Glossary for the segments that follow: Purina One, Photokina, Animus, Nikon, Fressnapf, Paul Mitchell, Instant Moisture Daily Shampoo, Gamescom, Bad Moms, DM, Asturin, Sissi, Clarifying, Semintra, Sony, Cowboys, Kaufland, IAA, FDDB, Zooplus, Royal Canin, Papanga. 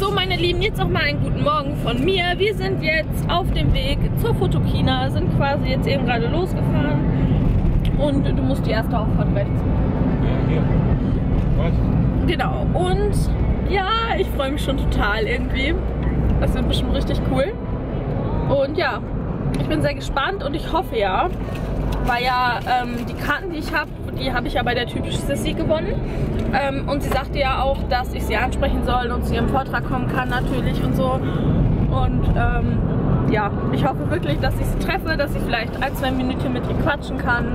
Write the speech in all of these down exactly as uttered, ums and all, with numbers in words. So, meine Lieben, jetzt noch mal einen guten Morgen von mir. Wir sind jetzt auf dem Weg zur Photokina, sind quasi jetzt eben gerade losgefahren und du musst die erste Auffahrt rechts. Ja, hier. Was? Genau. Und ja, ich freue mich schon total irgendwie. Das wird bestimmt richtig cool. Und ja, ich bin sehr gespannt und ich hoffe ja, weil ja ähm, die Karten, die ich habe, die habe ich ja bei der typischen Sissi gewonnen. Ähm, und sie sagte ja auch, dass ich sie ansprechen soll und zu ihrem Vortrag kommen kann natürlich und so. Und ähm, ja, ich hoffe wirklich, dass ich sie treffe, dass ich vielleicht ein, zwei Minuten mit ihr quatschen kann.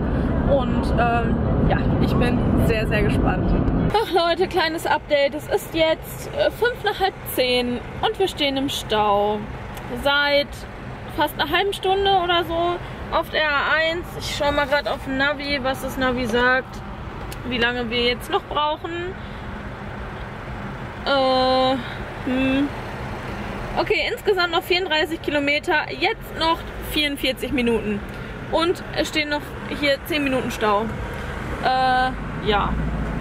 Und ähm, ja, ich bin sehr, sehr gespannt. Ach Leute, kleines Update. Es ist jetzt äh, fünf nach halb zehn und wir stehen im Stau. Seit fast einer halben Stunde oder so. Auf der A eins, ich schaue mal gerade auf Navi, was das Navi sagt, wie lange wir jetzt noch brauchen. Äh, hm. Okay, insgesamt noch vierunddreißig Kilometer, jetzt noch vierundvierzig Minuten. Und es stehen noch hier zehn Minuten Stau. Äh, ja.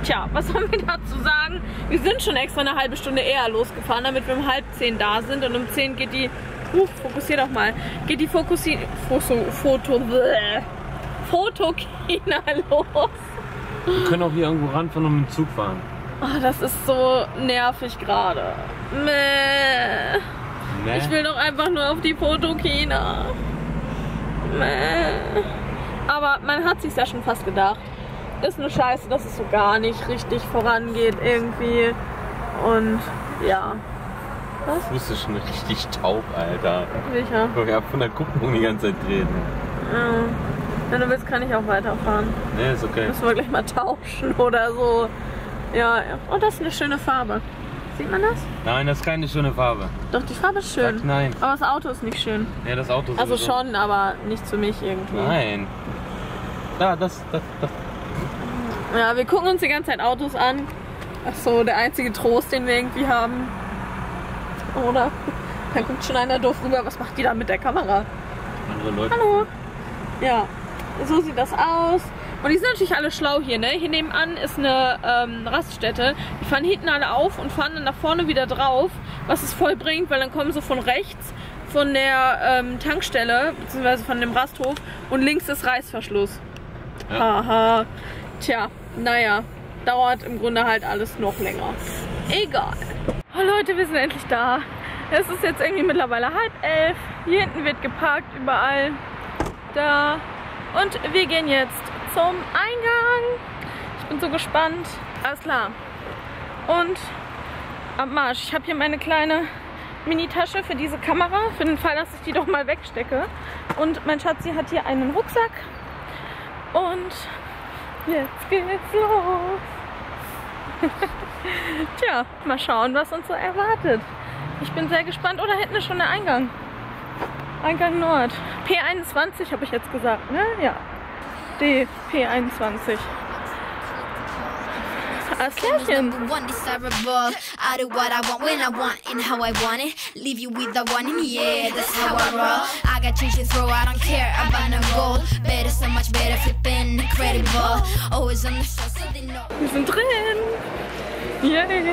Tja, was sollen wir dazu sagen? Wir sind schon extra eine halbe Stunde eher losgefahren, damit wir um halb zehn da sind und um zehn geht die... Uh, fokussier doch mal. Geht die Fokussi Foto Foto Photokina los. Wir können auch hier irgendwo ranfahren und mit dem Zug fahren. Oh, das ist so nervig gerade. Nee. Ich will doch einfach nur auf die Photokina. Mäh. Aber man hat sich's ja schon fast gedacht. Ist eine Scheiße, dass es so gar nicht richtig vorangeht irgendwie. Und ja. Was? Du bist schon richtig taub, Alter. Sicher. Ich wollte ab von der Kupplung die ganze Zeit reden. Ja. Wenn du willst, kann ich auch weiterfahren. Nee, ist okay. Müssen wir gleich mal tauschen oder so. Ja, ja. Oh, das ist eine schöne Farbe. Sieht man das? Nein, das ist keine schöne Farbe. Doch, die Farbe ist schön. Sag nein. Aber das Auto ist nicht schön. Ja, das Auto ist Also sowieso. schon, aber nicht für mich irgendwie. Nein. Ja, das, das, das. Ja, wir gucken uns die ganze Zeit Autos an. Ach so, der einzige Trost, den wir irgendwie haben. Oder? Dann guckt schon einer doof rüber, was macht die da mit der Kamera? Andere Leute. Hallo. Ja, so sieht das aus. Und die sind natürlich alle schlau hier, ne? Hier nebenan ist eine ähm, Raststätte. Die fahren hinten alle auf und fahren dann nach vorne wieder drauf, was es voll bringt, weil dann kommen sie von rechts von der ähm, Tankstelle, beziehungsweise von dem Rasthof und links ist Reißverschluss. Haha. Ja. Ha. Tja, naja. Dauert im Grunde halt alles noch länger. Egal. Oh Leute, wir sind endlich da. Es ist jetzt irgendwie mittlerweile halb elf. Hier hinten wird geparkt, überall. Da. Und wir gehen jetzt zum Eingang. Ich bin so gespannt. Alles klar. Und am Marsch. Ich habe hier meine kleine Mini-Tasche für diese Kamera. Für den Fall, dass ich die doch mal wegstecke. Und mein Schatzi hat hier einen Rucksack. Und jetzt geht's los. Tja, mal schauen, was uns so erwartet. Ich bin sehr gespannt. Oh, da hinten ist schon der Eingang. Eingang Nord. P einundzwanzig habe ich jetzt gesagt, ne? Ja. D, P einundzwanzig. Asturin. Wir sind drin. Yay. So. Ich hätte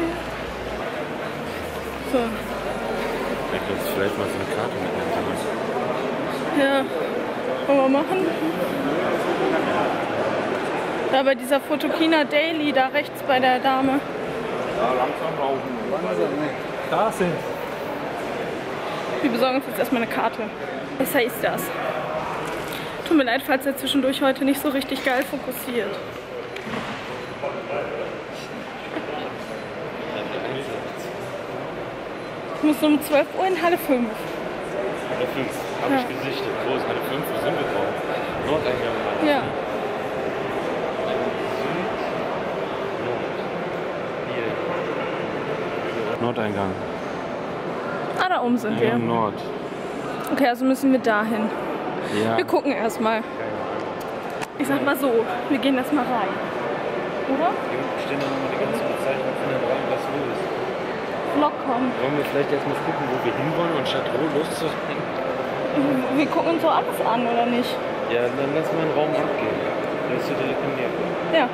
jetzt vielleicht mal so eine Karte mitnehmen. Ja. Wollen wir machen? Da bei dieser Photokina Daily, da rechts bei der Dame. Ja, langsam laufen. Da sind. Wir besorgen uns jetzt erstmal eine Karte. Besser ist das. Tut mir leid, falls er zwischendurch heute nicht so richtig geil fokussiert. Ich muss um zwölf Uhr in Halle fünf. Halle fünf, habe ja. ich gesichtet. Wo ist Halle fünf? Wo sind wir drauf? Nordeingang. Ja. Süd, Nord, Nord. Nordeingang. Ah, da oben sind ja, wir. Im Nord. Okay, also müssen wir dahin. Ja. Wir gucken erstmal. Ich sag mal so, wir gehen erstmal rein. Oder? Hier stehen dann nochmal die ganzen Bezeichnungen von dem Raum, was los ist. Kommen. Wollen wir vielleicht erstmal gucken, wo wir hinwollen und statt roh loszubringen? Wir gucken uns so alles an, oder nicht? Ja, dann lass mal einen Raum abgehen. Dann bist du direkt in dir. Ja.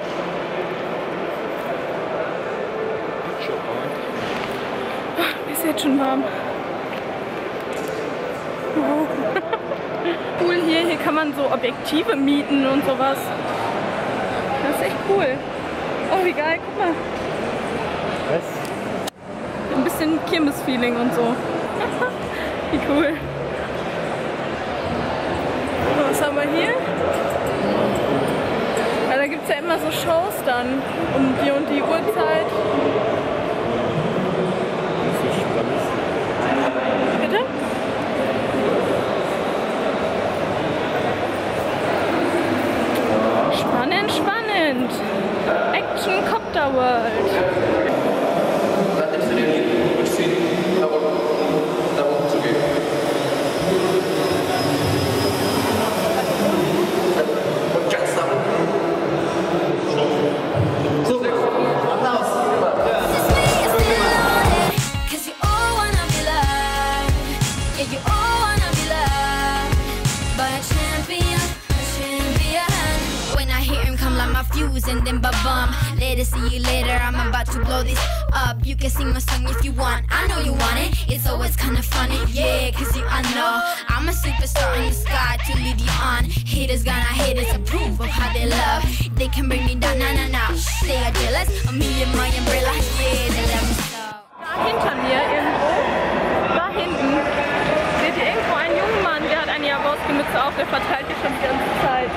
ist jetzt schon warm. Oh. Cool hier, hier kann man so Objektive mieten und sowas. Das ist echt cool. Oh, wie geil, guck mal. Was? Ein bisschen Kirmes-Feeling und so. Wie cool. So, was haben wir hier? Ja, da gibt es ja immer so Shows dann um die und die Uhrzeit. Bitte? Spannend, spannend. Action Copter World. And then ba-bum, later see you later, I'm about to blow this up. You can sing my song if you want, I know you want it. It's always kinda funny, yeah, cause you I know I'm a superstar in the sky to lead you on. Haters gonna hate us, approve of how they love. They can bring me down, nah nah nah. They are jealous of me and my umbrella, yeah, they love me so. Da hinter mir irgendwo, da hinten, seht ihr irgendwo einen jungen Mann, der hat eine Jabauske-Mütze auf, der verteilt die schon die ganze Zeit.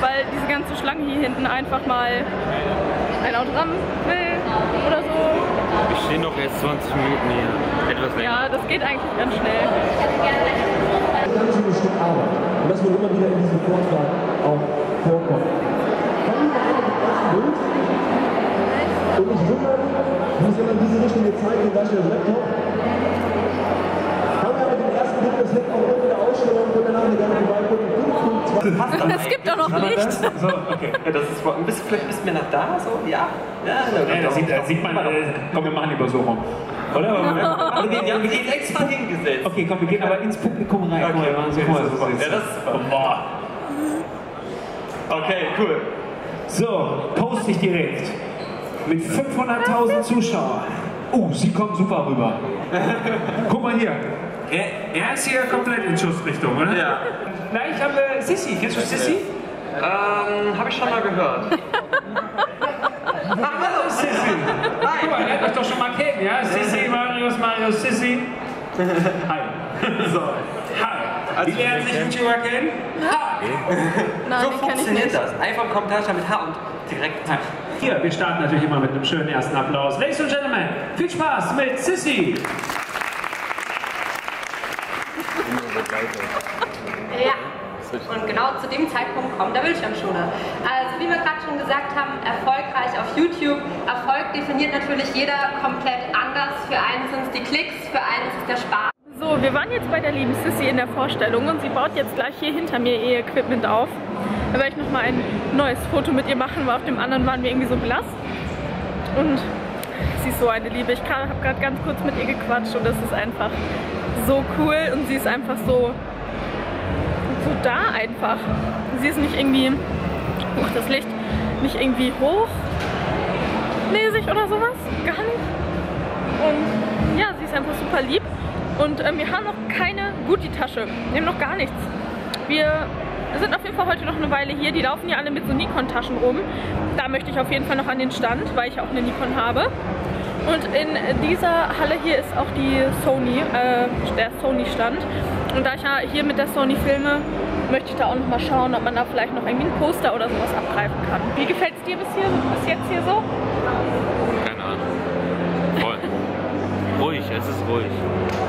Weil diese ganze Schlange hier hinten einfach mal ein Autogramm will oder so. Wir stehen doch erst zwanzig Minuten hier. Etwas länger. Ja, das geht eigentlich ganz schnell. Das ist ein Stück Arbeit. Und das wird immer wieder in diesem Vortrag auch vorkommen. Und ich wundere, wie es in diese Richtung gezeigt wird, da steht der Laptop. Kann man mit dem ersten Blick das Hemd auch immer wieder ausstellen und danach eine ganze Weile. Es gibt auch noch Licht. So, okay. Das ist, bist, vielleicht bist du mir nach da, so? Ja. Ja, okay. Ja, das, sieht, das sieht man. Äh, komm, wir machen lieber so rum. Oder? No. Wir, wir haben den extra hingesetzt. Okay, komm, wir gehen aber ins Publikum rein. Okay, okay, wir machen so, das so, ist, ja, das ist super. Boah. Okay, cool. So, poste ich direkt. Mit fünfhunderttausend Zuschauern. Oh, sie kommen super rüber. Guck mal hier. Er, er ist hier komplett in Schussrichtung, oder? Ja. Nein, ich habe äh, Sissi. Kennst du Sissi? Ähm, habe ich schon mal gehört. Hallo Sissi! Hi! Guck mal, ihr habt euch doch schon mal kennen, ja? Sissi, Marius, Marius, Sissi. Hi. So. Hi. Wie lernt sich ein Chua kennen? Hi! Nein, so funktioniert das. Einfach im Kommentar mit H und direkt Hi. Hier, wir starten natürlich immer mit einem schönen ersten Applaus. Ladies and Gentlemen, viel Spaß mit Sissi! Ja, und genau zu dem Zeitpunkt kommt der Bildschirmschoner. Also wie wir gerade schon gesagt haben, erfolgreich auf YouTube. Erfolg definiert natürlich jeder komplett anders. Für einen sind es die Klicks, für einen ist es der Spaß. So, wir waren jetzt bei der lieben Sissi in der Vorstellung und sie baut jetzt gleich hier hinter mir ihr Equipment auf. Da werde ich nochmal ein neues Foto mit ihr machen, weil auf dem anderen waren wir irgendwie so blass. Und sie ist so eine Liebe. Ich habe gerade ganz kurz mit ihr gequatscht und das ist einfach so cool und sie ist einfach so... so da einfach. Sie ist nicht irgendwie, oh, das Licht, nicht irgendwie hochlesig oder sowas, gar nicht. Und ja, sie ist einfach super lieb und ähm, wir haben noch keine Gucci-Tasche, wir haben noch gar nichts. Wir sind auf jeden Fall heute noch eine Weile hier, die laufen ja alle mit so Nikon-Taschen rum. Da möchte ich auf jeden Fall noch an den Stand, weil ich auch eine Nikon habe. Und in dieser Halle hier ist auch die Sony, äh, der Sony-Stand. Und da ich ja hier mit der Sony filme, möchte ich da auch noch mal schauen, ob man da vielleicht noch irgendwie ein Poster oder sowas abgreifen kann. Wie gefällt es dir bis, hier, bis jetzt hier so? Keine Ahnung. Voll. Ruhig, es ist ruhig.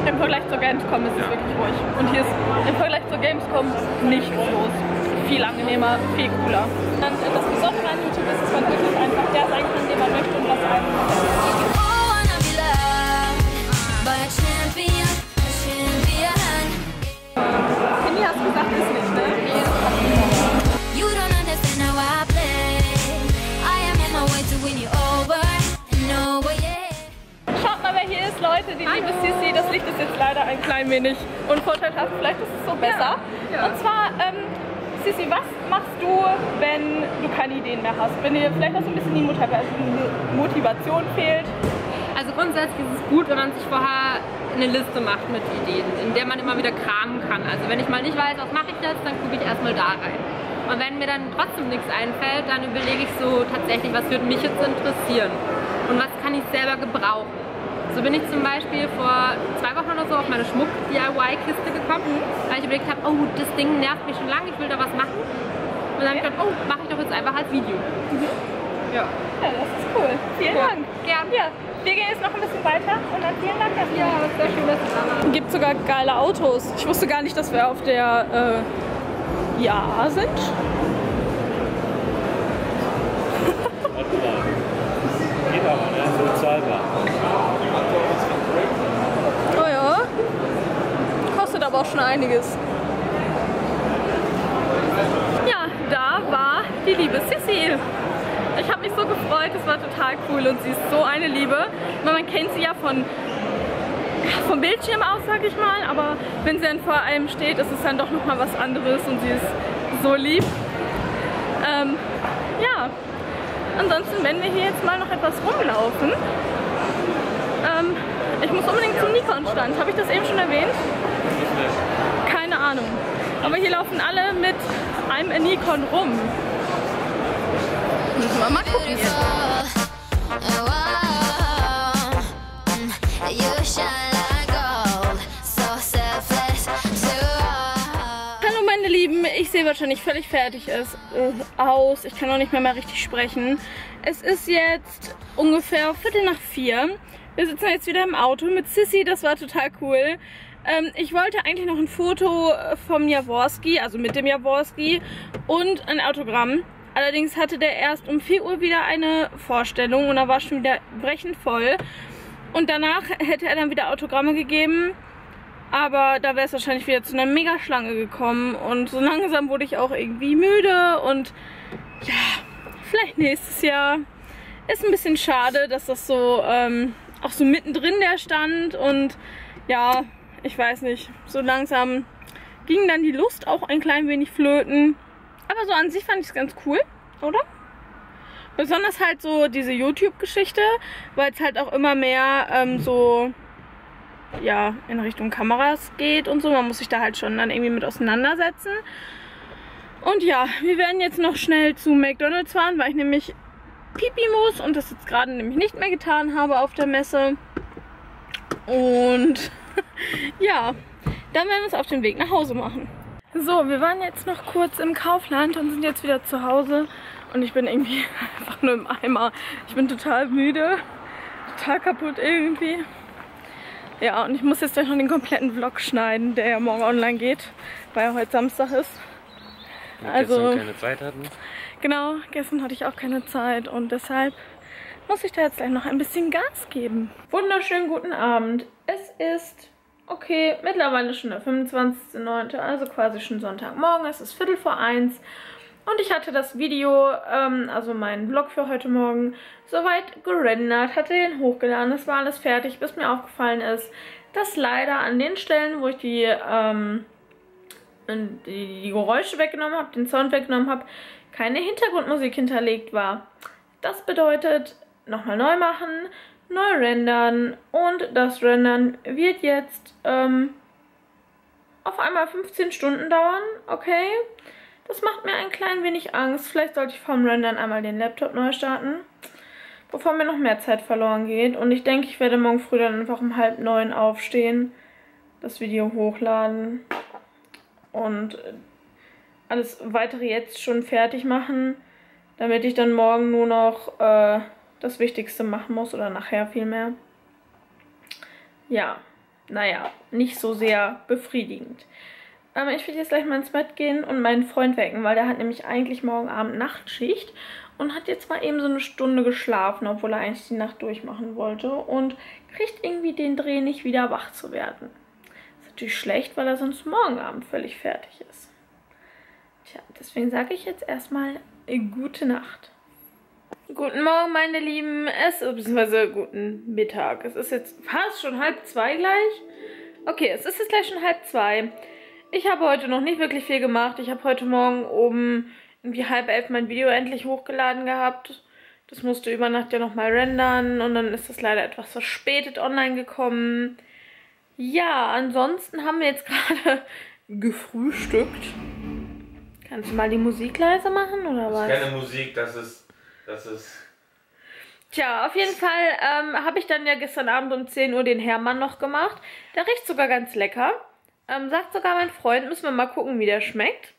Im Vergleich zur Gamescom ist es ja wirklich ruhig. Und hier ist im Vergleich zur Gamescom nichts los. Viel angenehmer, viel cooler. Und das Besondere an YouTube ist, dass man wirklich einfach der sein kann, den man möchte und das einfach. Handy hast du gesagt, ist nicht, ne? You don't understand how I play. I am on my way to win you over. No way. Schaut mal, wer hier ist, Leute. Die liebe Sissi. Das Licht ist jetzt leider ein klein wenig unvorteilhaft. Vielleicht ist es so besser. Ja. Ja. Und zwar, ähm, Sissi, was machst du, wenn du keine Ideen mehr hast? Wenn dir vielleicht auch so ein bisschen die Motivation fehlt? Also grundsätzlich ist es gut, wenn man sich vorher eine Liste macht mit Ideen, in der man immer wieder kramen kann. Also wenn ich mal nicht weiß, was mache ich jetzt, dann gucke ich erstmal da rein. Und wenn mir dann trotzdem nichts einfällt, dann überlege ich so tatsächlich, was würde mich jetzt interessieren und was kann ich selber gebrauchen. So bin ich zum Beispiel vor zwei Wochen oder so auf meine Schmuck-D I Y-Kiste gekommen, weil ich überlegt habe, oh, das Ding nervt mich schon lange, ich will da was machen. Und dann habe ich gedacht, oh, mache ich doch jetzt einfach als Video. Ja. Ja, das ist cool. Vielen cool. Dank. Gerne. Ja. Wir gehen jetzt noch ein bisschen weiter und dann vielen Dank dafür. Ja, das ist schön, dass du da warst. Es gibt sogar geile Autos. Ich wusste gar nicht, dass wir auf der äh, I A A sind. Geht aber, ne? So bezahlbar. Oh ja. Kostet aber auch schon einiges. Ja, da war die liebe Sissi. Ich habe mich so gefreut, das war total cool und sie ist so eine Liebe. Man kennt sie ja von, vom Bildschirm aus, sag ich mal, aber wenn sie dann vor einem steht, ist es dann doch nochmal was anderes und sie ist so lieb. Ähm, ja, ansonsten, wenn wir hier jetzt mal noch etwas rumlaufen, ähm, ich muss unbedingt zum Nikon-Stand, habe ich das eben schon erwähnt? Keine Ahnung, aber hier laufen alle mit einem Nikon rum. Mal gucken. Hallo meine Lieben, ich sehe wahrscheinlich völlig fertig ist, äh, aus. Ich kann noch nicht mehr mal richtig sprechen. Es ist jetzt ungefähr Viertel nach vier. Wir sitzen jetzt wieder im Auto mit Sissi, das war total cool. Ähm, ich wollte eigentlich noch ein Foto vom Jaworski, also mit dem Jaworski und ein Autogramm. Allerdings hatte der erst um vier Uhr wieder eine Vorstellung und da war schon wieder brechend voll. Und danach hätte er dann wieder Autogramme gegeben, aber da wäre es wahrscheinlich wieder zu einer Mega-Schlange gekommen. Und so langsam wurde ich auch irgendwie müde und ja, vielleicht nächstes Jahr. Ist ein bisschen schade, dass das so ähm, auch so mittendrin der stand und ja, ich weiß nicht, so langsam ging dann die Lust auch ein klein wenig flöten. Aber so an sich fand ich es ganz cool, oder? Besonders halt so diese YouTube-Geschichte, weil es halt auch immer mehr ähm, so ja, in Richtung Kameras geht und so. Man muss sich da halt schon dann irgendwie mit auseinandersetzen. Und ja, wir werden jetzt noch schnell zu McDonald's fahren, weil ich nämlich Pipi muss und das jetzt gerade nämlich nicht mehr getan habe auf der Messe. Und ja, dann werden wir es auf den Weg nach Hause machen. So, wir waren jetzt noch kurz im Kaufland und sind jetzt wieder zu Hause und ich bin irgendwie einfach nur im Eimer. Ich bin total müde, total kaputt irgendwie. Ja, und ich muss jetzt gleich noch den kompletten Vlog schneiden, der ja morgen online geht, weil ja heute Samstag ist. Also, gestern keine Zeit hatten. Genau, gestern hatte ich auch keine Zeit und deshalb muss ich da jetzt gleich noch ein bisschen Gas geben. Wunderschönen guten Abend. Es ist... Okay, mittlerweile schon der fünfundzwanzigste neunte, also quasi schon Sonntagmorgen, es ist Viertel vor eins und ich hatte das Video, ähm, also meinen Vlog für heute Morgen, soweit gerendert, hatte den hochgeladen, es war alles fertig, bis mir aufgefallen ist, dass leider an den Stellen, wo ich die, ähm, die, die Geräusche weggenommen habe, den Sound weggenommen habe, keine Hintergrundmusik hinterlegt war. Das bedeutet, nochmal neu machen, neu rendern und das Rendern wird jetzt ähm, auf einmal fünfzehn Stunden dauern, okay? Das macht mir ein klein wenig Angst. Vielleicht sollte ich vom Rendern einmal den Laptop neu starten, bevor mir noch mehr Zeit verloren geht. Und ich denke, ich werde morgen früh dann einfach um halb neun aufstehen, das Video hochladen und alles weitere jetzt schon fertig machen, damit ich dann morgen nur noch... Äh, das Wichtigste machen muss oder nachher vielmehr. Ja, naja, nicht so sehr befriedigend. Ähm, ich will jetzt gleich mal ins Bett gehen und meinen Freund wecken, weil der hat nämlich eigentlich morgen Abend Nachtschicht und hat jetzt mal eben so eine Stunde geschlafen, obwohl er eigentlich die Nacht durchmachen wollte und kriegt irgendwie den Dreh nicht wieder wach zu werden. Ist natürlich schlecht, weil er sonst morgen Abend völlig fertig ist. Tja, deswegen sage ich jetzt erstmal gute Nacht. Guten Morgen, meine Lieben. Es bzw. guten Mittag. Es ist jetzt fast schon halb zwei gleich. Okay, es ist jetzt gleich schon halb zwei. Ich habe heute noch nicht wirklich viel gemacht. Ich habe heute Morgen um irgendwie halb elf mein Video endlich hochgeladen gehabt. Das musste über Nacht ja nochmal rendern und dann ist das leider etwas verspätet online gekommen. Ja, ansonsten haben wir jetzt gerade gefrühstückt. Kannst du mal die Musik leise machen oder was? Das ist keine Musik, das ist... Das ist Tja, auf jeden Fall ähm, habe ich dann ja gestern Abend um zehn Uhr den Hermann noch gemacht. Der riecht sogar ganz lecker. Ähm, sagt sogar mein Freund, müssen wir mal gucken, wie der schmeckt.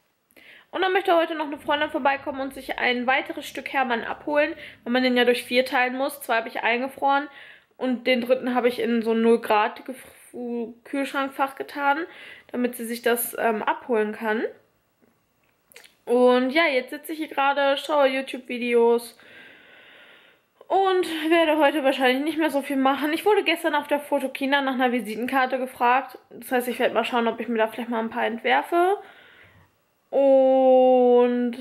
Und dann möchte heute noch eine Freundin vorbeikommen und sich ein weiteres Stück Hermann abholen, weil man den ja durch vier teilen muss. Zwei habe ich eingefroren und den dritten habe ich in so ein null Grad Kühlschrankfach getan, damit sie sich das ähm, abholen kann. Und ja, jetzt sitze ich hier gerade, schaue YouTube-Videos und werde heute wahrscheinlich nicht mehr so viel machen. Ich wurde gestern auf der Photokina nach einer Visitenkarte gefragt. Das heißt, ich werde mal schauen, ob ich mir da vielleicht mal ein paar entwerfe. Und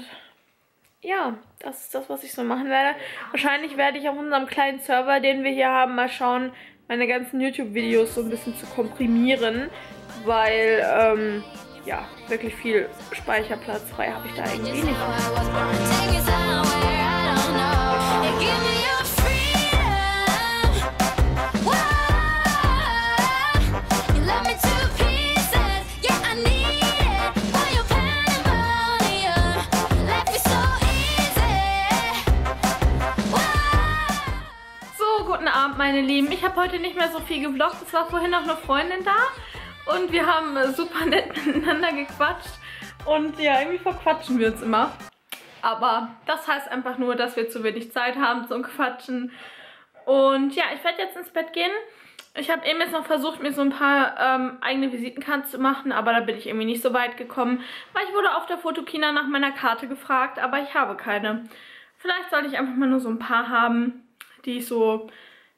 ja, das ist das, was ich so machen werde. Wahrscheinlich werde ich auf unserem kleinen Server, den wir hier haben, mal schauen, meine ganzen YouTube-Videos so ein bisschen zu komprimieren, weil, ähm, ja, wirklich viel Speicherplatz frei habe ich da eigentlich nicht. Meine Lieben, ich habe heute nicht mehr so viel gevloggt. Es war vorhin noch eine Freundin da und wir haben super nett miteinander gequatscht. Und ja, irgendwie verquatschen wir uns immer. Aber das heißt einfach nur, dass wir zu wenig Zeit haben zum Quatschen. Und ja, ich werde jetzt ins Bett gehen. Ich habe eben jetzt noch versucht, mir so ein paar ähm, eigene Visitenkarten zu machen, aber da bin ich irgendwie nicht so weit gekommen, weil ich wurde auf der Photokina nach meiner Karte gefragt, aber ich habe keine. Vielleicht sollte ich einfach mal nur so ein paar haben, die ich so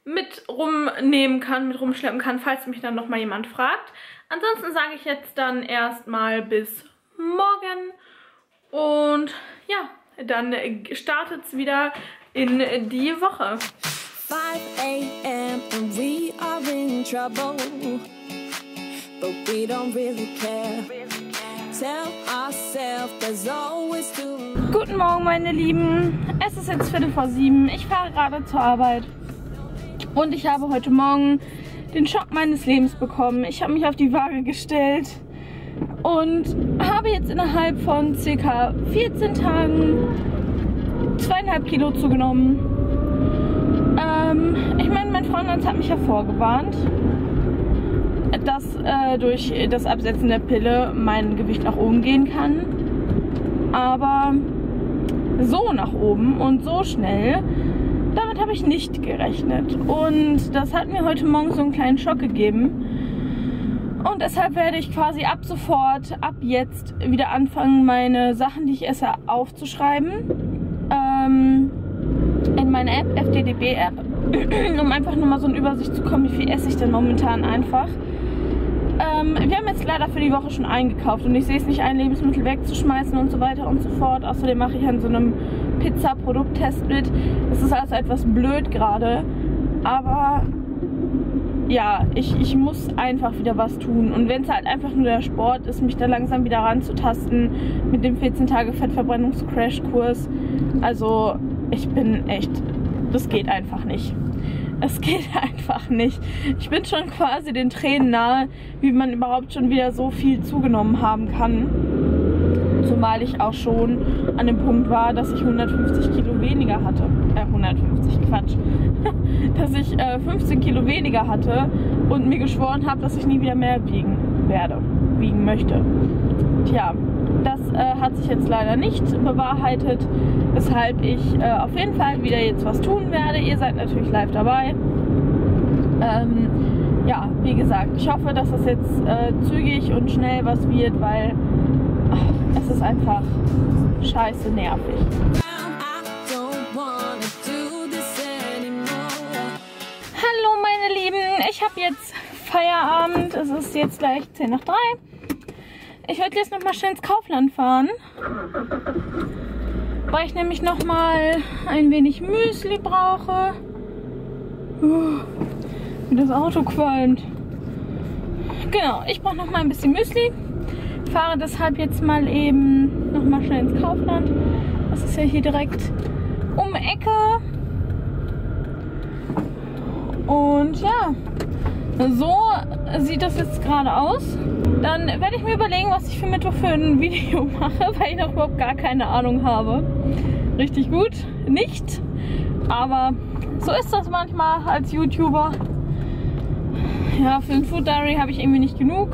mit rumnehmen kann, mit rumschleppen kann, falls mich dann nochmal jemand fragt. Ansonsten sage ich jetzt dann erstmal bis morgen und ja, dann startet es wieder in die Woche. five A M and we are in trouble, but we don't really care. Tell ourselves there's always too much. Guten Morgen, meine Lieben. Es ist jetzt Viertel vor sieben. Ich fahre gerade zur Arbeit. Und ich habe heute Morgen den Schock meines Lebens bekommen. Ich habe mich auf die Waage gestellt und habe jetzt innerhalb von ca. vierzehn Tagen zweieinhalb Kilo zugenommen. Ähm, ich meine, mein Frauenarzt hat mich ja vorgewarnt, dass äh, durch das Absetzen der Pille mein Gewicht nach oben gehen kann. Aber so nach oben und so schnell, damit habe ich nicht gerechnet und das hat mir heute Morgen so einen kleinen Schock gegeben und deshalb werde ich quasi ab sofort, ab jetzt wieder anfangen, meine Sachen, die ich esse, aufzuschreiben ähm, in meine App, F D D B App, um einfach nur mal so eine Übersicht zu bekommen, wie viel esse ich denn momentan einfach. Ähm, wir haben jetzt leider für die Woche schon eingekauft und ich sehe es nicht ein, Lebensmittel wegzuschmeißen und so weiter und so fort. Außerdem mache ich an so einem Pizza-Produkttest mit. Das ist also etwas blöd gerade, aber ja, ich, ich muss einfach wieder was tun. Und wenn es halt einfach nur der Sport ist, mich da langsam wieder ranzutasten mit dem vierzehn Tage Fettverbrennungs-Crash-Kurs. Also ich bin echt, das geht einfach nicht. Es geht einfach nicht. Ich bin schon quasi den Tränen nahe, wie man überhaupt schon wieder so viel zugenommen haben kann. Zumal ich auch schon an dem Punkt war, dass ich hundertfünfzig Kilo weniger hatte. Äh, hundertfünfzig, Quatsch. Dass ich äh, fünfzehn Kilo weniger hatte und mir geschworen habe, dass ich nie wieder mehr wiegen werde, wiegen möchte. Tja, das äh, hat sich jetzt leider nicht bewahrheitet, weshalb ich äh, auf jeden Fall wieder jetzt was tun werde. Ihr seid natürlich live dabei. Ähm, ja, wie gesagt, ich hoffe, dass das jetzt äh, zügig und schnell was wird, weil ach, es ist einfach scheiße nervig. Hallo meine Lieben, ich habe jetzt Feierabend. Es ist jetzt gleich zehn nach drei. Ich werde jetzt nochmal schnell ins Kaufland fahren, weil ich nämlich nochmal ein wenig Müsli brauche. Uh, wie das Auto qualmt. Genau, ich brauche nochmal ein bisschen Müsli. Fahre deshalb jetzt mal eben nochmal schnell ins Kaufland. Das ist ja hier direkt um die Ecke. Und ja, so sieht das jetzt gerade aus. Dann werde ich mir überlegen, was ich für Mittwoch für ein Video mache, weil ich noch überhaupt gar keine Ahnung habe. Richtig gut, nicht. Aber so ist das manchmal als YouTuber. Ja, für den Food Diary habe ich irgendwie nicht genug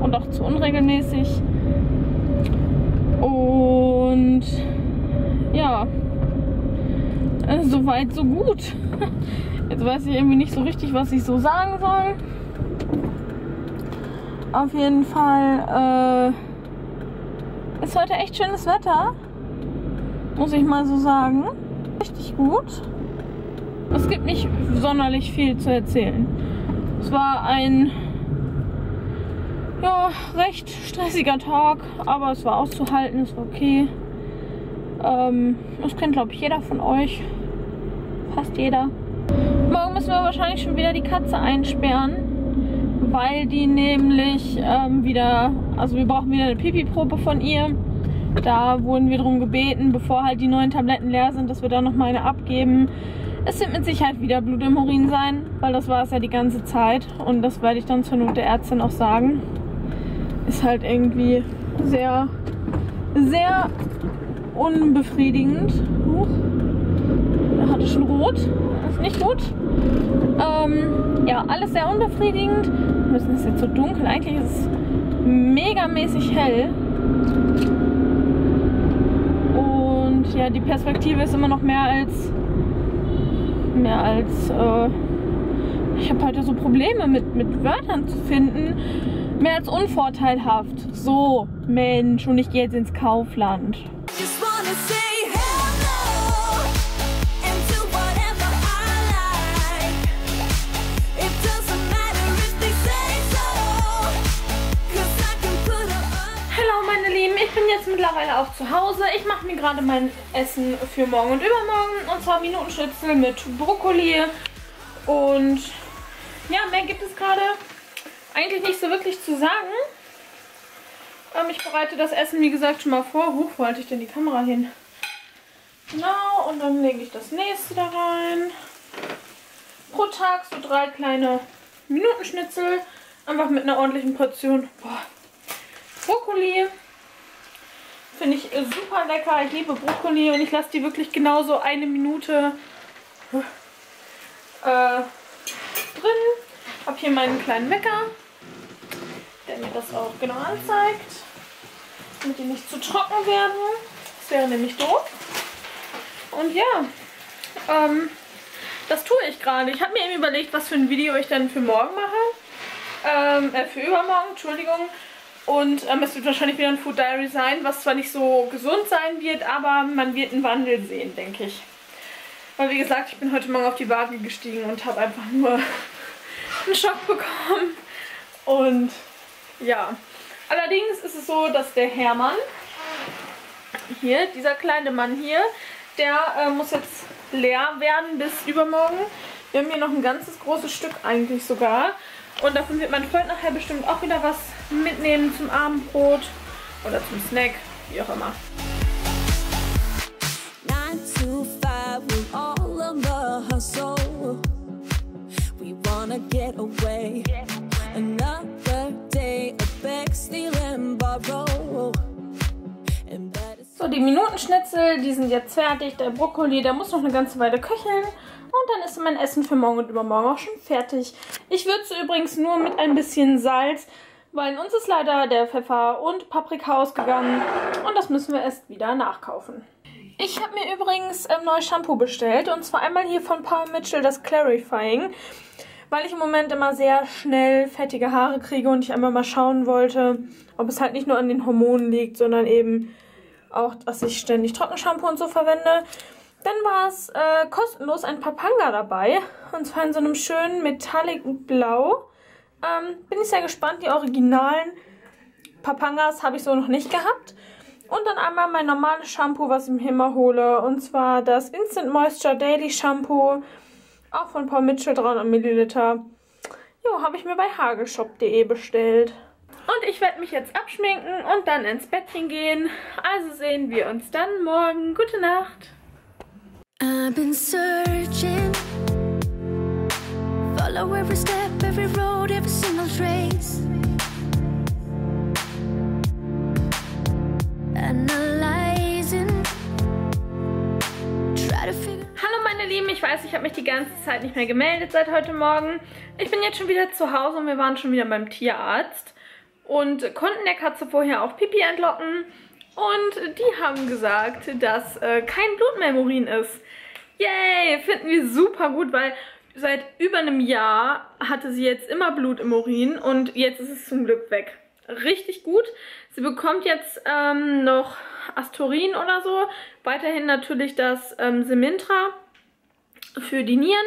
und auch zu unregelmäßig. Und ja, soweit so gut. Jetzt weiß ich irgendwie nicht so richtig, was ich so sagen soll. Auf jeden Fall äh, ist heute echt schönes Wetter, muss ich mal so sagen. Richtig gut. Es gibt nicht sonderlich viel zu erzählen. Es war ein ja, recht stressiger Tag, aber es war auszuhalten, es war okay. Ähm, das kennt, glaube ich, jeder von euch. Fast jeder. Morgen müssen wir wahrscheinlich schon wieder die Katze einsperren, weil die nämlich ähm, wieder, also wir brauchen wieder eine Pipi-Probe von ihr. Da wurden wir darum gebeten, bevor halt die neuen Tabletten leer sind, dass wir da nochmal eine abgeben. Es wird mit Sicherheit wieder Blut im Urin sein, weil das war es ja die ganze Zeit. Und das werde ich dann zur Not der Ärztin auch sagen. Ist halt irgendwie sehr, sehr unbefriedigend. Huch. Er hatte schon rot. Ist nicht gut. Ähm, ja, alles sehr unbefriedigend. Es ist jetzt so dunkel. Eigentlich ist es megamäßig hell. Und ja, die Perspektive ist immer noch mehr als... mehr als, äh, ich habe heute so Probleme mit, mit Wörtern zu finden, mehr als unvorteilhaft. So, Mensch, und ich gehe jetzt ins Kaufland. Jetzt mittlerweile auch zu Hause. Ich mache mir gerade mein Essen für morgen und übermorgen, und zwar Minutenschnitzel mit Brokkoli, und ja, mehr gibt es gerade eigentlich nicht so wirklich zu sagen. Ähm, ich bereite das Essen, wie gesagt, schon mal vor. Huch, wo halte ich denn die Kamera hin? Genau, und dann lege ich das nächste da rein. Pro Tag so drei kleine Minutenschnitzel, einfach mit einer ordentlichen Portion boah, Brokkoli. Finde ich super lecker. Ich liebe Brokkoli, und ich lasse die wirklich genauso eine Minute äh, drin. Ich habe hier meinen kleinen Wecker, der mir das auch genau anzeigt, damit die nicht zu trocken werden. Das wäre nämlich doof. Und ja, ähm, das tue ich gerade. Ich habe mir eben überlegt, was für ein Video ich dann für morgen mache. Ähm, äh, für übermorgen, Entschuldigung. Und ähm, es wird wahrscheinlich wieder ein Food Diary sein, was zwar nicht so gesund sein wird, aber man wird einen Wandel sehen, denke ich. Weil, wie gesagt, ich bin heute Morgen auf die Waage gestiegen und habe einfach nur einen Schock bekommen. Und ja, allerdings ist es so, dass der Hermann, hier, dieser kleine Mann hier, der äh, muss jetzt leer werden bis übermorgen. Wir haben hier noch ein ganzes großes Stück eigentlich sogar. Und davon wird mein Freund nachher bestimmt auch wieder was mitnehmen zum Abendbrot oder zum Snack, wie auch immer. So, die Minutenschnitzel, die sind jetzt fertig. Der Brokkoli, der muss noch eine ganze Weile köcheln. Und dann ist mein Essen für morgen und übermorgen auch schon fertig. Ich würze übrigens nur mit ein bisschen Salz, weil uns ist leider der Pfeffer und Paprika ausgegangen. Und das müssen wir erst wieder nachkaufen. Ich habe mir übrigens ein ähm, neues Shampoo bestellt. Und zwar einmal hier von Paul Mitchell, das Clarifying. Weil ich im Moment immer sehr schnell fettige Haare kriege und ich einmal mal schauen wollte, ob es halt nicht nur an den Hormonen liegt, sondern eben auch, dass ich ständig Trockenshampoo und so verwende. Dann war es äh, kostenlos ein Papanga dabei, und zwar in so einem schönen Metallic Blau. Ähm, bin ich sehr gespannt, die originalen Papangas habe ich so noch nicht gehabt. Und dann einmal mein normales Shampoo, was ich mir immer hole, und zwar das Instant Moisture Daily Shampoo, auch von Paul Mitchell, dreihundert Milliliter. Jo, habe ich mir bei hageshop punkt de bestellt. Und ich werde mich jetzt abschminken und dann ins Bettchen gehen. Also sehen wir uns dann morgen. Gute Nacht! I've been searching Follow every step, every road, every single trace. Analyzing. Try to figure. Hallo meine Lieben, ich weiß, ich habe mich die ganze Zeit nicht mehr gemeldet seit heute Morgen. Ich bin jetzt schon wieder zu Hause und wir waren schon wieder beim Tierarzt und konnten der Katze vorher auch Pipi entlocken. Und die haben gesagt, dass äh, kein Blut mehr im Urin ist. Yay, finden wir super gut, weil seit über einem Jahr hatte sie jetzt immer Blut im Urin und jetzt ist es zum Glück weg. Richtig gut. Sie bekommt jetzt ähm, noch Asturin oder so. Weiterhin natürlich das ähm, Semintra für die Nieren.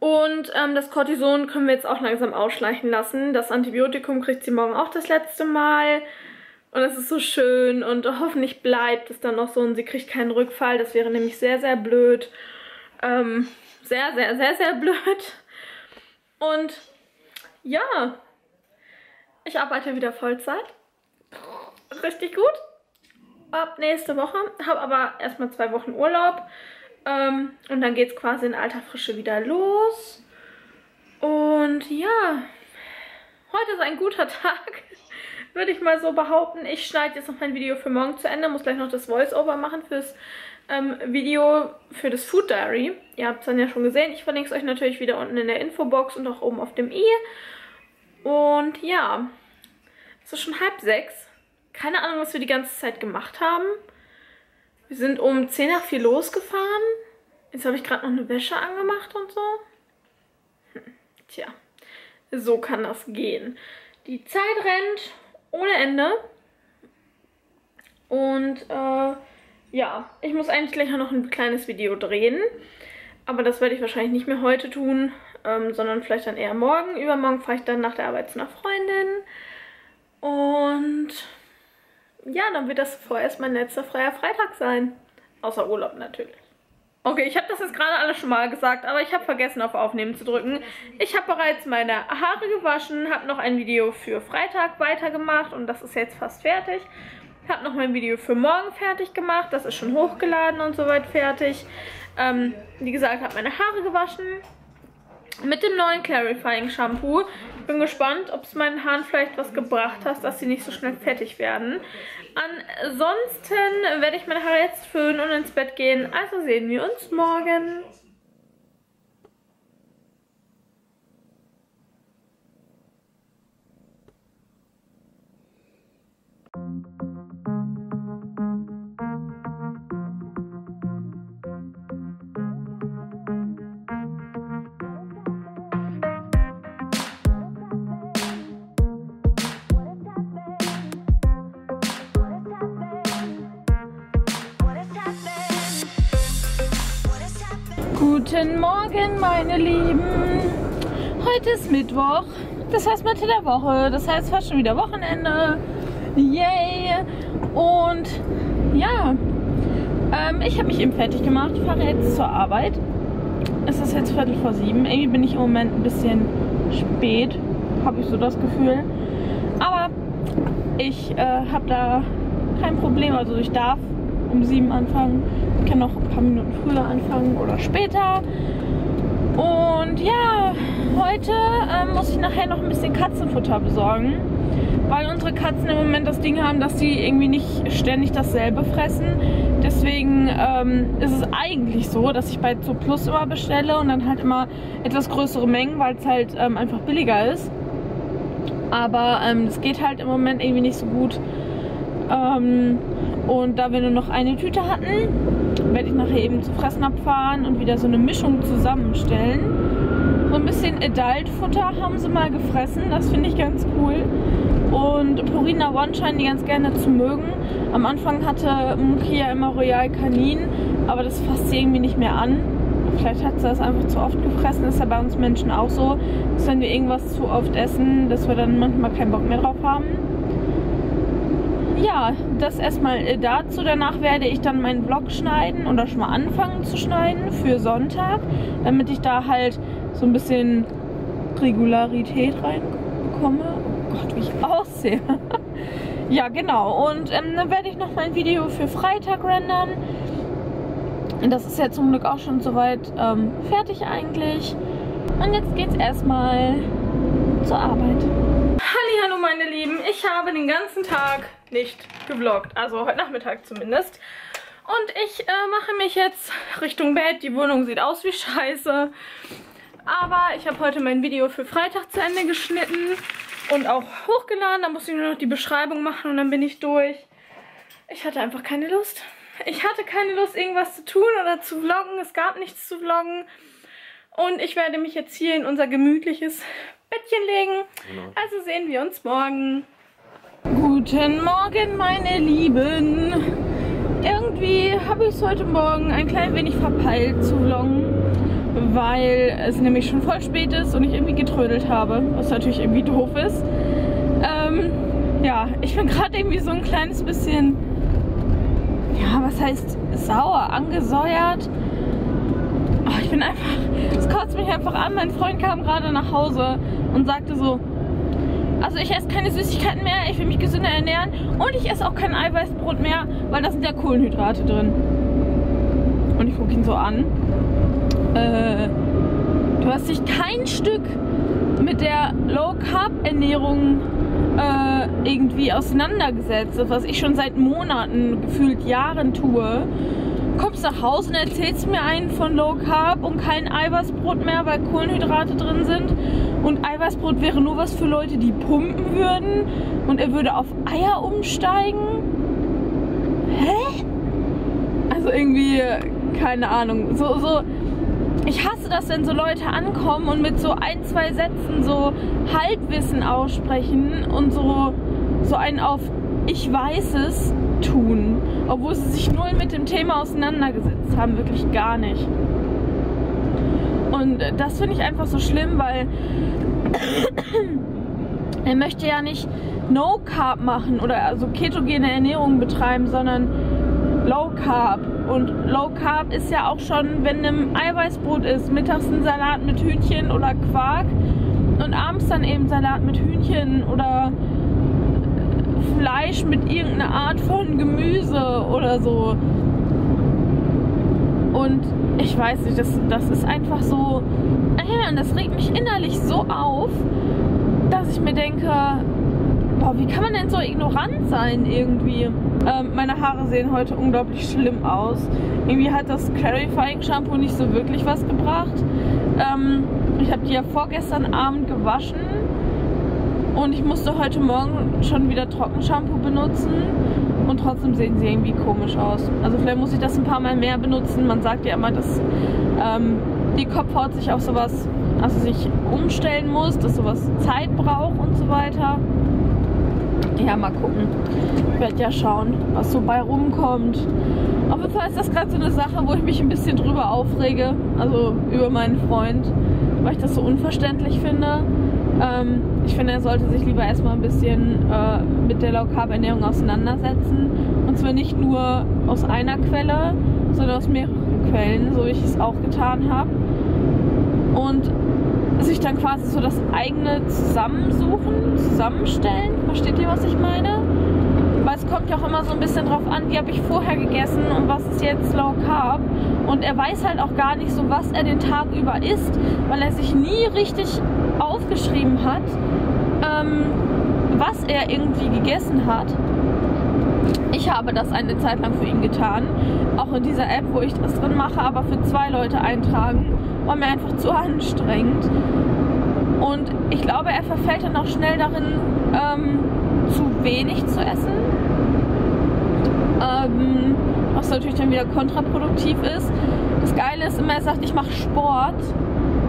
Und ähm, das Cortison können wir jetzt auch langsam ausschleichen lassen. Das Antibiotikum kriegt sie morgen auch das letzte Mal. Und es ist so schön und hoffentlich bleibt es dann noch so und sie kriegt keinen Rückfall. Das wäre nämlich sehr, sehr blöd. Ähm, sehr, sehr, sehr, sehr blöd. Und ja, ich arbeite wieder Vollzeit. Richtig gut. Ab nächste Woche. Habe aber erstmal zwei Wochen Urlaub. Ähm, und dann geht es quasi in alter Frische wieder los. Und ja, heute ist ein guter Tag. Würde ich mal so behaupten. Ich schneide jetzt noch mein Video für morgen zu Ende. Muss gleich noch das Voice-Over machen fürs ähm, Video für das Food Diary. Ihr habt es dann ja schon gesehen. Ich verlinke es euch natürlich wieder unten in der Infobox und auch oben auf dem i. Und ja, es ist schon halb sechs. Keine Ahnung, was wir die ganze Zeit gemacht haben. Wir sind um zehn nach vier losgefahren. Jetzt habe ich gerade noch eine Wäsche angemacht und so. Hm, tja, so kann das gehen. Die Zeit rennt ohne Ende. Und äh, ja, ich muss eigentlich gleich noch ein kleines Video drehen. Aber das werde ich wahrscheinlich nicht mehr heute tun, ähm, sondern vielleicht dann eher morgen. Übermorgen fahre ich dann nach der Arbeit zu einer Freundin. Und ja, dann wird das vorerst mein letzter freier Freitag sein. Außer Urlaub natürlich. Okay, ich habe das jetzt gerade alles schon mal gesagt, aber ich habe vergessen, auf Aufnehmen zu drücken. Ich habe bereits meine Haare gewaschen, habe noch ein Video für Freitag weitergemacht und das ist jetzt fast fertig. Habe noch mein Video für morgen fertig gemacht, das ist schon hochgeladen und soweit fertig. Ähm, wie gesagt, habe meine Haare gewaschen mit dem neuen Clarifying Shampoo. Ich bin gespannt, ob es meinen Haaren vielleicht was gebracht hat, dass sie nicht so schnell fettig werden. Ansonsten werde ich meine Haare jetzt föhnen und ins Bett gehen. Also sehen wir uns morgen. Guten Morgen, meine Lieben. Heute ist Mittwoch, das heißt Mitte der Woche, das heißt fast schon wieder Wochenende. Yay! Und ja, ähm, ich habe mich eben fertig gemacht, fahre jetzt zur Arbeit. Es ist jetzt Viertel vor sieben. Irgendwie bin ich im Moment ein bisschen spät, habe ich so das Gefühl. Aber ich äh, habe da kein Problem, also ich darf um sieben anfangen. Ich kann noch ein paar Minuten früher anfangen oder später. Und ja, heute ähm, muss ich nachher noch ein bisschen Katzenfutter besorgen, weil unsere Katzen im Moment das Ding haben, dass sie irgendwie nicht ständig dasselbe fressen. Deswegen ähm, ist es eigentlich so, dass ich bei Zooplus immer bestelle und dann halt immer etwas größere Mengen, weil es halt ähm, einfach billiger ist. Aber ähm, das geht halt im Moment irgendwie nicht so gut. Ähm, und da wir nur noch eine Tüte hatten, werde ich nachher eben zu Fressnapf fahren und wieder so eine Mischung zusammenstellen. So ein bisschen Adult-Futter haben sie mal gefressen, das finde ich ganz cool. Und Purina One scheinen die ganz gerne zu mögen. Am Anfang hatte Muki ja immer Royal Canin, aber das fasst sie irgendwie nicht mehr an. Vielleicht hat sie das einfach zu oft gefressen, ist ja bei uns Menschen auch so, dass wenn wir irgendwas zu oft essen, dass wir dann manchmal keinen Bock mehr drauf haben. Ja, das erstmal dazu. Danach werde ich dann meinen Vlog schneiden oder schon mal anfangen zu schneiden für Sonntag, damit ich da halt so ein bisschen Regularität reinbekomme. Oh Gott, wie ich aussehe. Ja, genau. Und ähm, dann werde ich noch mein Video für Freitag rendern. Das ist ja zum Glück auch schon soweit ähm, fertig eigentlich. Und jetzt geht's erstmal zur Arbeit. Hallihallo meine Lieben, ich habe den ganzen Tag nicht gevloggt, also heute Nachmittag zumindest. Und ich äh, mache mich jetzt Richtung Bett. Die Wohnung sieht aus wie scheiße. Aber ich habe heute mein Video für Freitag zu Ende geschnitten und auch hochgeladen. Da muss ich nur noch die Beschreibung machen und dann bin ich durch. Ich hatte einfach keine Lust. Ich hatte keine Lust, irgendwas zu tun oder zu vloggen. Es gab nichts zu vloggen. Und ich werde mich jetzt hier in unser gemütliches Bettchen legen. Genau. Also sehen wir uns morgen. Guten Morgen, meine Lieben. Irgendwie habe ich es heute Morgen ein klein wenig verpeilt zu vloggen, weil es nämlich schon voll spät ist und ich irgendwie getrödelt habe, was natürlich irgendwie doof ist. Ähm, ja, ich bin gerade irgendwie so ein kleines bisschen, ja, was heißt sauer, angesäuert. Oh, ich bin einfach, es kotzt mich einfach an. Mein Freund kam gerade nach Hause und sagte so, also ich esse keine Süßigkeiten mehr, ich will mich gesünder ernähren und ich esse auch kein Eiweißbrot mehr, weil da sind ja Kohlenhydrate drin. Und ich gucke ihn so an. Äh, du hast dich kein Stück mit der Low-Carb-Ernährung äh, irgendwie auseinandergesetzt. Das, was ich schon seit Monaten, gefühlt Jahren tue. Kommst nach Hause und erzählst mir einen von Low-Carb und kein Eiweißbrot mehr, weil Kohlenhydrate drin sind. Und Eiweißbrot wäre nur was für Leute, die pumpen würden. Und er würde auf Eier umsteigen. Hä? Also irgendwie, keine Ahnung. So, so... Ich hasse das, wenn so Leute ankommen und mit so ein, zwei Sätzen so Halbwissen aussprechen und so, so einen auf ich weiß es tun, obwohl sie sich null mit dem Thema auseinandergesetzt haben, wirklich gar nicht. Und das finde ich einfach so schlimm, weil er möchte ja nicht No Carb machen oder also ketogene Ernährung betreiben, sondern Low Carb. Und Low Carb ist ja auch schon, wenn ein Eiweißbrot ist, mittags ein Salat mit Hühnchen oder Quark und abends dann eben Salat mit Hühnchen oder Fleisch mit irgendeiner Art von Gemüse oder so. Und ich weiß nicht, das, das ist einfach so, ja, und das regt mich innerlich so auf, dass ich mir denke, boah, wie kann man denn so ignorant sein irgendwie? Ähm, meine Haare sehen heute unglaublich schlimm aus. Irgendwie hat das Clarifying Shampoo nicht so wirklich was gebracht. Ähm, ich habe die ja vorgestern Abend gewaschen und ich musste heute Morgen schon wieder Trockenshampoo benutzen und trotzdem sehen sie irgendwie komisch aus. Also vielleicht muss ich das ein paar Mal mehr benutzen. Man sagt ja immer, dass ähm, die Kopfhaut sich auf sowas, also sich umstellen muss, dass sowas Zeit braucht und so weiter. Ja, mal gucken. Ich werde ja schauen, was so bei rumkommt. Auf jeden Fall ist das gerade so eine Sache, wo ich mich ein bisschen drüber aufrege. Also über meinen Freund, weil ich das so unverständlich finde. Ähm, ich finde, er sollte sich lieber erstmal ein bisschen äh, mit der Low-Carb-Ernährung auseinandersetzen. Und zwar nicht nur aus einer Quelle, sondern aus mehreren Quellen, so wie ich es auch getan habe. Und sich dann quasi so das eigene zusammensuchen, zusammenstellen. Versteht ihr, was ich meine? Weil es kommt ja auch immer so ein bisschen drauf an, wie habe ich vorher gegessen und was ist jetzt Low Carb. Und er weiß halt auch gar nicht so, was er den Tag über isst, weil er sich nie richtig aufgeschrieben hat, ähm, was er irgendwie gegessen hat. Ich habe das eine Zeit lang für ihn getan, auch in dieser App, wo ich das drin mache, aber für zwei Leute eintragen, war mir einfach zu anstrengend. Und ich glaube, er verfällt dann auch schnell darin, ähm, zu wenig zu essen, ähm, was natürlich dann wieder kontraproduktiv ist. Das Geile ist immer, er sagt, ich mache Sport,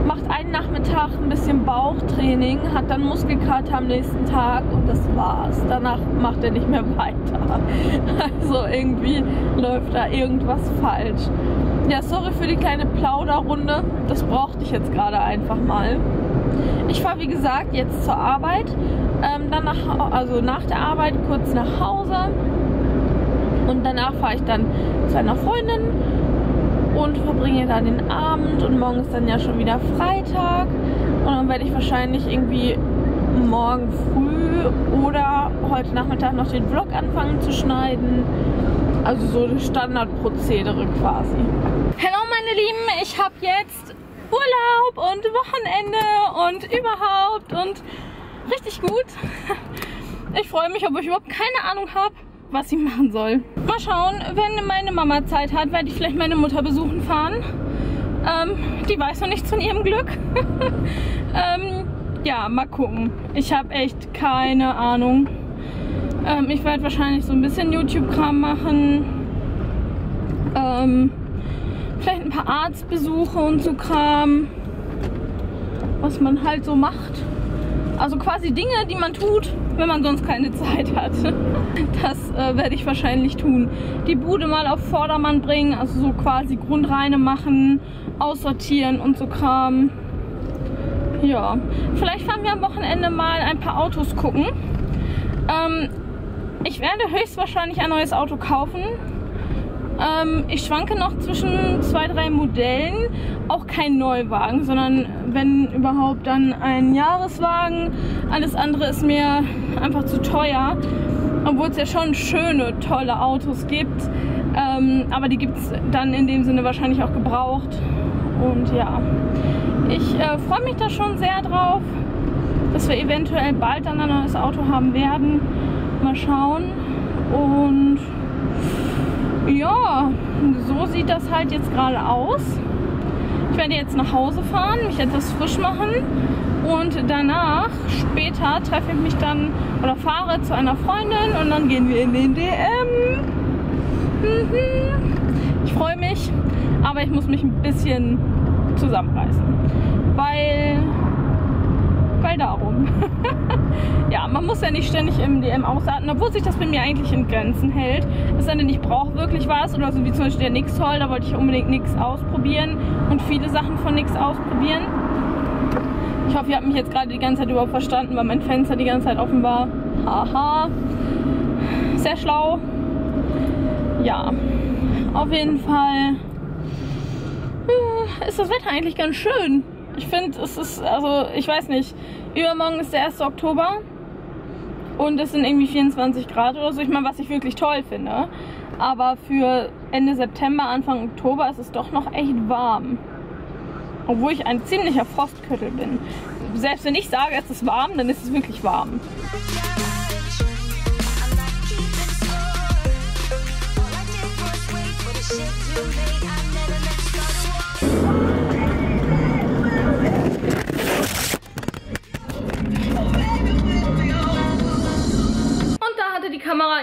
macht einen Nachmittag ein bisschen Bauchtraining, hat dann Muskelkater am nächsten Tag und das war's. Danach macht er nicht mehr weiter. Also irgendwie läuft da irgendwas falsch. Ja, sorry für die kleine Plauderrunde. Das brauchte ich jetzt gerade einfach mal. Ich fahre, wie gesagt, jetzt zur Arbeit. Ähm, dann nach, also nach der Arbeit kurz nach Hause. Und danach fahre ich dann zu einer Freundin und verbringe dann den Abend. Und morgen ist dann ja schon wieder Freitag. Und dann werde ich wahrscheinlich irgendwie morgen früh oder heute Nachmittag noch den Vlog anfangen zu schneiden. Also so das Standardprozedere quasi. Hallo meine Lieben, ich habe jetzt Urlaub und Wochenende und überhaupt und richtig gut. Ich freue mich, obwohl ich überhaupt keine Ahnung habe, was ich machen soll. Mal schauen, wenn meine Mama Zeit hat, werde ich vielleicht meine Mutter besuchen fahren. Ähm, die weiß noch nichts von ihrem Glück. ähm, ja, mal gucken. Ich habe echt keine Ahnung. Ähm, ich werde wahrscheinlich so ein bisschen YouTube-Kram machen. Ähm, vielleicht ein paar Arztbesuche und so Kram. Was man halt so macht. Also quasi Dinge, die man tut, wenn man sonst keine Zeit hat. Das äh, werde ich wahrscheinlich tun. Die Bude mal auf Vordermann bringen, also so quasi Grundreine machen, aussortieren und so Kram. Ja, vielleicht fahren wir am Wochenende mal ein paar Autos gucken. Ähm, ich werde höchstwahrscheinlich ein neues Auto kaufen. Ähm, ich schwanke noch zwischen zwei, drei Modellen. Auch kein Neuwagen, sondern wenn überhaupt dann ein Jahreswagen. Alles andere ist mir einfach zu teuer. Obwohl es ja schon schöne, tolle Autos gibt. Ähm, aber die gibt es dann in dem Sinne wahrscheinlich auch gebraucht. Und ja, ich äh, freue mich da schon sehr drauf, dass wir eventuell bald dann ein neues Auto haben werden. Mal schauen. Und ja, so sieht das halt jetzt gerade aus. Ich werde jetzt nach Hause fahren, mich etwas frisch machen und danach, später, treffe ich mich dann oder fahre zu einer Freundin und dann gehen wir in den D M. Ich freue mich, aber ich muss mich ein bisschen zusammenreißen, weil, weil darum. Ja, man muss ja nicht ständig im D M ausatmen, obwohl sich das bei mir eigentlich in Grenzen hält. Es sei denn, ich brauche wirklich was oder so wie zum Beispiel der Nix-Haul, da wollte ich unbedingt nichts ausprobieren und viele Sachen von nichts ausprobieren. Ich hoffe, ihr habt mich jetzt gerade die ganze Zeit überhaupt verstanden, weil mein Fenster die ganze Zeit offen war. Haha. Sehr schlau. Ja, auf jeden Fall ist das Wetter eigentlich ganz schön. Ich finde, es ist, also ich weiß nicht, übermorgen ist der erste Oktober und es sind irgendwie vierundzwanzig Grad oder so. Ich meine, was ich wirklich toll finde. Aber für Ende September, Anfang Oktober ist es doch noch echt warm. Obwohl ich ein ziemlicher Frostköttel bin. Selbst wenn ich sage, es ist warm, dann ist es wirklich warm.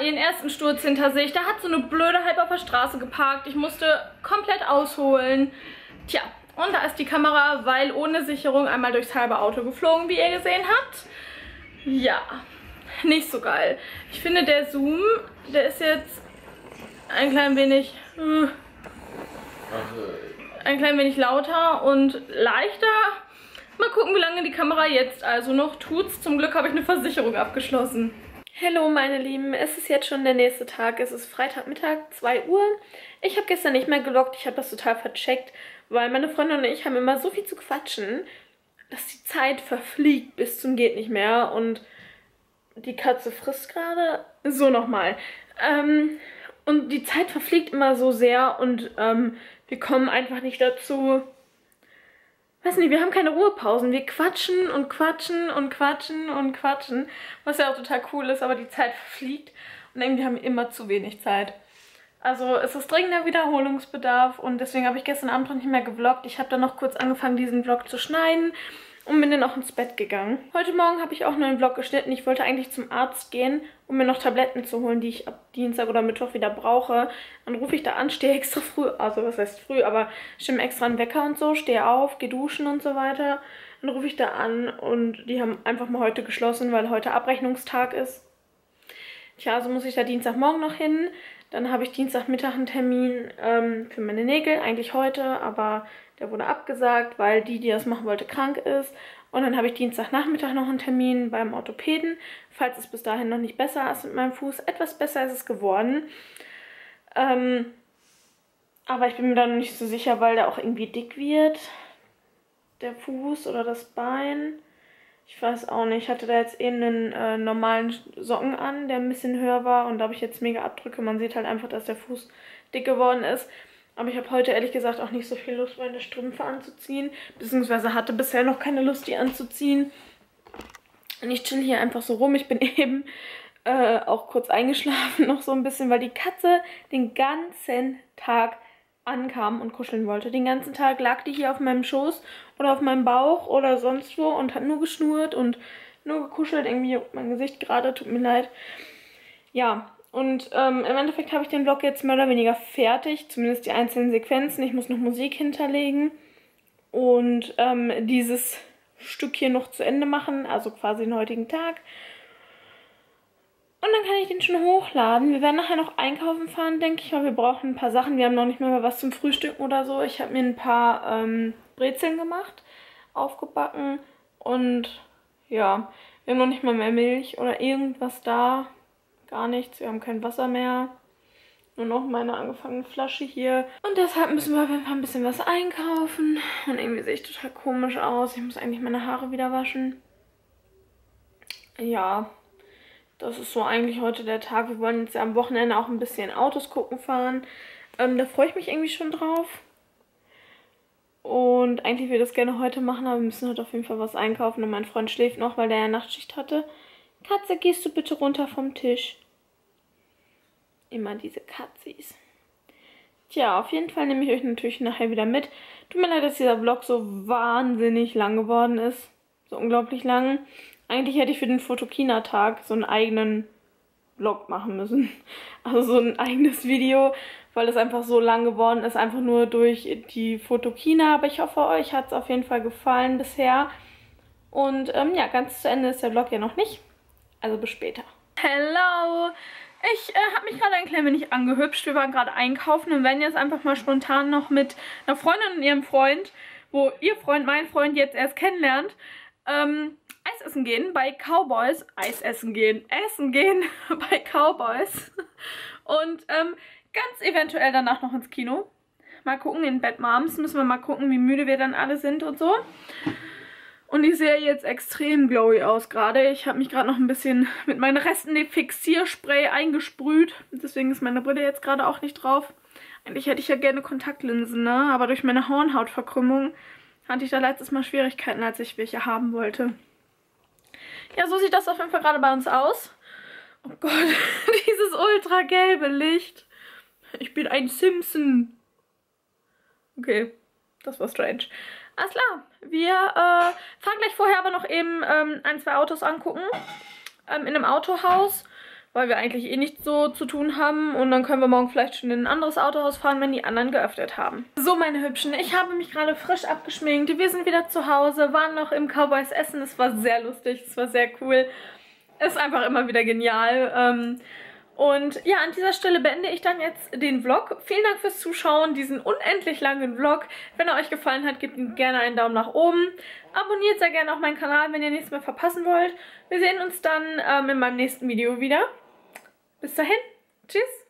Ihren ersten Sturz hinter sich. Da hat so eine blöde halb auf der Straße geparkt. Ich musste komplett ausholen. Tja, und da ist die Kamera, weil ohne Sicherung, einmal durchs halbe Auto geflogen, wie ihr gesehen habt. Ja, nicht so geil. Ich finde, der Zoom, der ist jetzt ein klein wenig äh, ein klein wenig lauter und leichter. Mal gucken, wie lange die Kamera jetzt also noch tut's. Zum Glück habe ich eine Versicherung abgeschlossen. Hallo meine Lieben, es ist jetzt schon der nächste Tag, es ist Freitagmittag, zwei Uhr. Ich habe gestern nicht mehr geloggt, ich habe das total vercheckt, weil meine Freundin und ich haben immer so viel zu quatschen, dass die Zeit verfliegt bis zum geht nicht mehr und die Katze frisst gerade, so nochmal. Ähm, und die Zeit verfliegt immer so sehr und ähm, wir kommen einfach nicht dazu, weiß nicht, wir haben keine Ruhepausen. Wir quatschen und quatschen und quatschen und quatschen. Was ja auch total cool ist, aber die Zeit verfliegt. Und irgendwie haben wir immer zu wenig Zeit. Also es ist dringender Wiederholungsbedarf und deswegen habe ich gestern Abend noch nicht mehr gevloggt. Ich habe dann noch kurz angefangen, diesen Vlog zu schneiden und bin dann auch ins Bett gegangen. Heute Morgen habe ich auch nur einen Vlog geschnitten. Ich wollte eigentlich zum Arzt gehen, um mir noch Tabletten zu holen, die ich ab Dienstag oder Mittwoch wieder brauche. Dann rufe ich da an, stehe extra früh, also was heißt früh, aber stimme extra einen Wecker und so, stehe auf, gehe duschen und so weiter. Dann rufe ich da an und die haben einfach mal heute geschlossen, weil heute Abrechnungstag ist. Tja, also muss ich da Dienstagmorgen noch hin. Dann habe ich Dienstagmittag einen Termin ähm, für meine Nägel, eigentlich heute, aber der wurde abgesagt, weil die, die das machen wollte, krank ist. Und dann habe ich Dienstagnachmittag noch einen Termin beim Orthopäden, falls es bis dahin noch nicht besser ist mit meinem Fuß. Etwas besser ist es geworden. Ähm, aber ich bin mir da noch nicht so sicher, weil der auch irgendwie dick wird. Der Fuß oder das Bein. Ich weiß auch nicht. Ich hatte da jetzt eben einen äh, normalen Socken an, der ein bisschen höher war. Und da habe ich jetzt mega Abdrücke. Man sieht halt einfach, dass der Fuß dick geworden ist. Aber ich habe heute ehrlich gesagt auch nicht so viel Lust, meine Strümpfe anzuziehen. Beziehungsweise hatte bisher noch keine Lust, die anzuziehen. Und ich chill hier einfach so rum. Ich bin eben äh, auch kurz eingeschlafen noch so ein bisschen, weil die Katze den ganzen Tag ankam und kuscheln wollte. Den ganzen Tag lag die hier auf meinem Schoß oder auf meinem Bauch oder sonst wo und hat nur geschnurrt und nur gekuschelt. Irgendwie juckt mein Gesicht gerade, tut mir leid. Ja, und ähm, im Endeffekt habe ich den Vlog jetzt mehr oder weniger fertig, zumindest die einzelnen Sequenzen. Ich muss noch Musik hinterlegen und ähm, dieses Stück hier noch zu Ende machen, also quasi den heutigen Tag. Und dann kann ich den schon hochladen. Wir werden nachher noch einkaufen fahren, denke ich, weil wir brauchen ein paar Sachen. Wir haben noch nicht mehr was zum Frühstück oder so. Ich habe mir ein paar ähm, Brezeln gemacht, aufgebacken und ja, wir haben noch nicht mal mehr Milch oder irgendwas da. Gar nichts, wir haben kein Wasser mehr. Nur noch meine angefangene Flasche hier. Und deshalb müssen wir auf jeden Fall ein bisschen was einkaufen. Und irgendwie sehe ich total komisch aus. Ich muss eigentlich meine Haare wieder waschen. Ja, das ist so eigentlich heute der Tag. Wir wollen jetzt ja am Wochenende auch ein bisschen Autos gucken fahren. Ähm, da freue ich mich irgendwie schon drauf. Und eigentlich würde ich das gerne heute machen, aber wir müssen heute auf jeden Fall was einkaufen. Und mein Freund schläft noch, weil der ja Nachtschicht hatte. Katze, gehst du bitte runter vom Tisch? Immer diese Katzis. Tja, auf jeden Fall nehme ich euch natürlich nachher wieder mit. Tut mir leid, dass dieser Vlog so wahnsinnig lang geworden ist. So unglaublich lang. Eigentlich hätte ich für den Photokina-Tag so einen eigenen Vlog machen müssen. Also so ein eigenes Video, weil es einfach so lang geworden ist. Einfach nur durch die Photokina. Aber ich hoffe, euch hat es auf jeden Fall gefallen bisher. Und ähm, ja, ganz zu Ende ist der Vlog ja noch nicht. Also bis später. Hello! Ich äh, habe mich gerade ein klein wenig angehübscht. Wir waren gerade einkaufen und werden jetzt einfach mal spontan noch mit einer Freundin und ihrem Freund, wo ihr Freund, mein Freund jetzt erst kennenlernt, ähm, Eis essen gehen bei Cowboys. Eis essen gehen. Essen gehen bei Cowboys. Und ähm, ganz eventuell danach noch ins Kino. Mal gucken, in Bad Moms müssen wir mal gucken, wie müde wir dann alle sind und so. Und ich sehe jetzt extrem glowy aus gerade. Ich habe mich gerade noch ein bisschen mit meinen Resten der Fixierspray eingesprüht. Deswegen ist meine Brille jetzt gerade auch nicht drauf. Eigentlich hätte ich ja gerne Kontaktlinsen, ne? Aber durch meine Hornhautverkrümmung hatte ich da letztes Mal Schwierigkeiten, als ich welche haben wollte. Ja, so sieht das auf jeden Fall gerade bei uns aus. Oh Gott, dieses ultragelbe Licht. Ich bin ein Simpson. Okay, das war strange. Alles klar, wir äh, fahren gleich vorher aber noch eben ähm, ein, zwei Autos angucken ähm, in einem Autohaus, weil wir eigentlich eh nichts so zu tun haben und dann können wir morgen vielleicht schon in ein anderes Autohaus fahren, wenn die anderen geöffnet haben. So meine Hübschen, ich habe mich gerade frisch abgeschminkt, wir sind wieder zu Hause, waren noch im Cowboys essen, es war sehr lustig, es war sehr cool, ist einfach immer wieder genial. Ähm, Und ja, an dieser Stelle beende ich dann jetzt den Vlog. Vielen Dank fürs Zuschauen, diesen unendlich langen Vlog. Wenn er euch gefallen hat, gebt ihm gerne einen Daumen nach oben. Abonniert sehr gerne auch meinen Kanal, wenn ihr nichts mehr verpassen wollt. Wir sehen uns dann ähm, in meinem nächsten Video wieder. Bis dahin, tschüss!